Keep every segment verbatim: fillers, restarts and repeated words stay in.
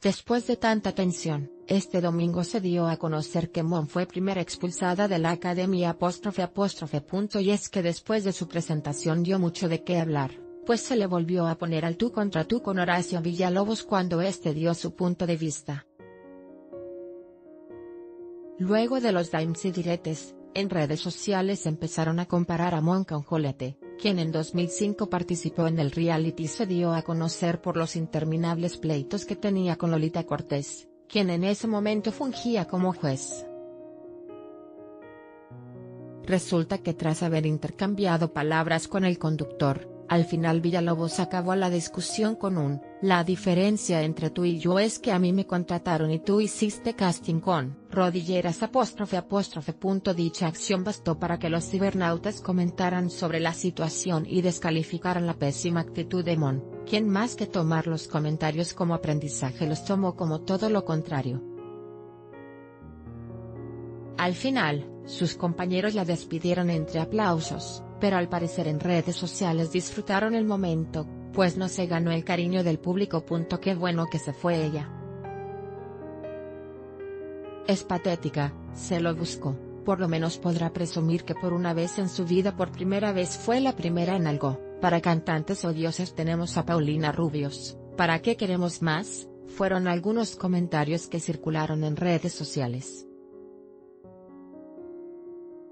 Después de tanta tensión, este domingo se dio a conocer que Mon fue primera expulsada de la Academia Apóstrofe Apóstrofe. Y es que después de su presentación dio mucho de qué hablar, pues se le volvió a poner al tú contra tú con Horacio Villalobos cuando este dio su punto de vista. Luego de los dimes y diretes, en redes sociales empezaron a comparar a Mon con Jolete, quien en dos mil cinco participó en el reality y se dio a conocer por los interminables pleitos que tenía con Lolita Cortés, quien en ese momento fungía como juez. Resulta que tras haber intercambiado palabras con el conductor, al final Villalobos acabó la discusión con un, la diferencia entre tú y yo es que a mí me contrataron y tú hiciste casting con rodilleras apóstrofe apóstrofe. Dicha acción bastó para que los cibernautas comentaran sobre la situación y descalificaran la pésima actitud de Mon, quien más que tomar los comentarios como aprendizaje los tomó como todo lo contrario. Al final, sus compañeros la despidieron entre aplausos, pero al parecer en redes sociales disfrutaron el momento, pues no se ganó el cariño del público. Qué bueno que se fue ella. Es patética, se lo buscó, por lo menos podrá presumir que por una vez en su vida por primera vez fue la primera en algo. Para cantantes odiosas tenemos a Paulina Rubio, ¿para qué queremos más? Fueron algunos comentarios que circularon en redes sociales.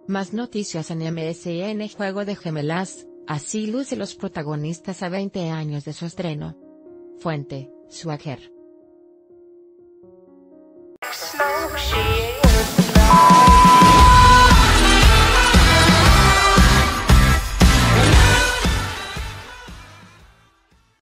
Más noticias en M S N. Juego de Gemelas, así lucen los protagonistas a veinte años de su estreno. Fuente: Swagger.